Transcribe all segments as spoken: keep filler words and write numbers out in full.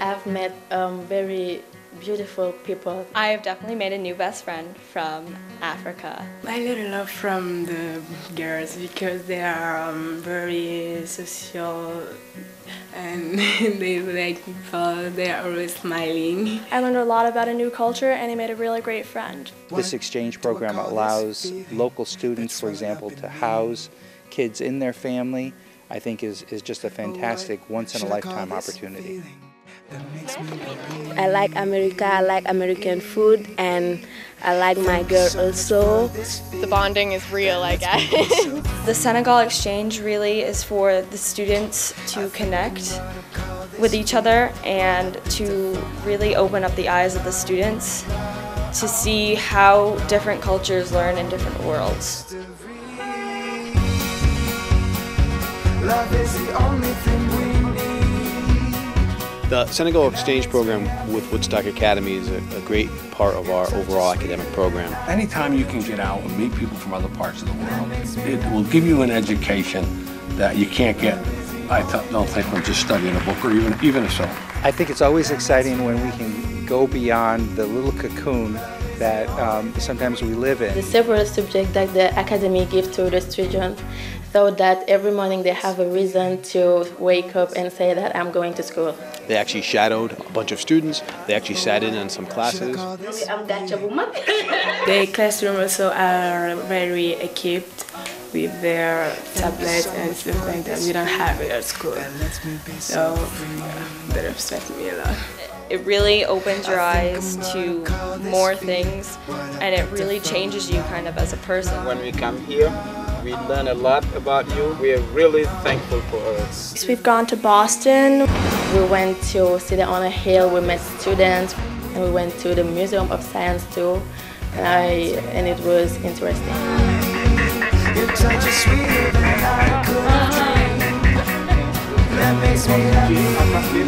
I've met um, very beautiful people. I've definitely made a new best friend from Africa. I get a lot from the girls because they are um, very social and they like people, they are always smiling. I learned a lot about a new culture and I made a really great friend. This exchange program allows local students, for example, to house kids in their family. I think is, is just a fantastic once-in-a-lifetime opportunity. I like America, I like American food, and I like my girl also. The bonding is real, I guess. The Senegal Exchange really is for the students to connect with each other and to really open up the eyes of the students to see how different cultures learn in different worlds. Love is the only thing we need. The Senegal Exchange Program with Woodstock Academy is a, a great part of our overall academic program. Anytime you can get out and meet people from other parts of the world, it will give you an education that you can't get, I don't think, from just studying a book or even, even a song. I think it's always exciting when we can go beyond the little cocoon that um, sometimes we live in. The several subjects that the academy gives to the students, so that every morning they have a reason to wake up and say that I'm going to school. They actually shadowed a bunch of students. They actually sat in on some classes. The classroom also are very equipped with their tablets and stuff like that. We don't have it at school. So that upset me a lot. It really opens your eyes to more things, and it really changes you kind of as a person. When we come here, we learn a lot about you. We are really thankful for us. We've gone to Boston. We went to sit on a hill. We met students, and we went to the Museum of Science too. And I and it was interesting. That makes me happy.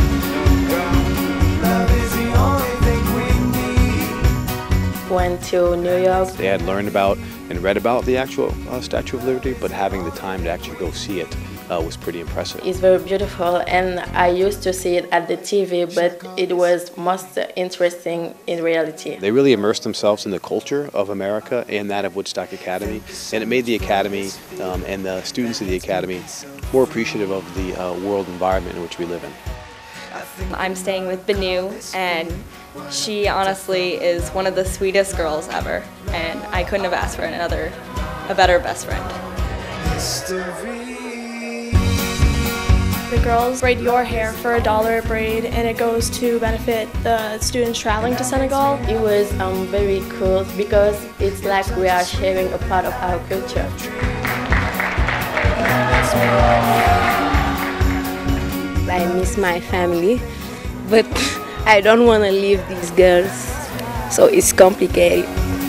Went to New York. They had learned about and read about the actual uh, Statue of Liberty, but having the time to actually go see it uh, was pretty impressive. It's very beautiful, and I used to see it at the T V, but it was most interesting in reality. They really immersed themselves in the culture of America and that of Woodstock Academy, and it made the Academy um, and the students of the Academy more appreciative of the uh, world environment in which we live in. I'm staying with Benu, and she honestly is one of the sweetest girls ever, and I couldn't have asked for another, a better best friend. The girls braid your hair for a dollar a braid, and it goes to benefit the students traveling to Senegal. It was um, very cool because it's like we are sharing a part of our culture. I miss my family, but I don't want to leave these girls, so it's complicated.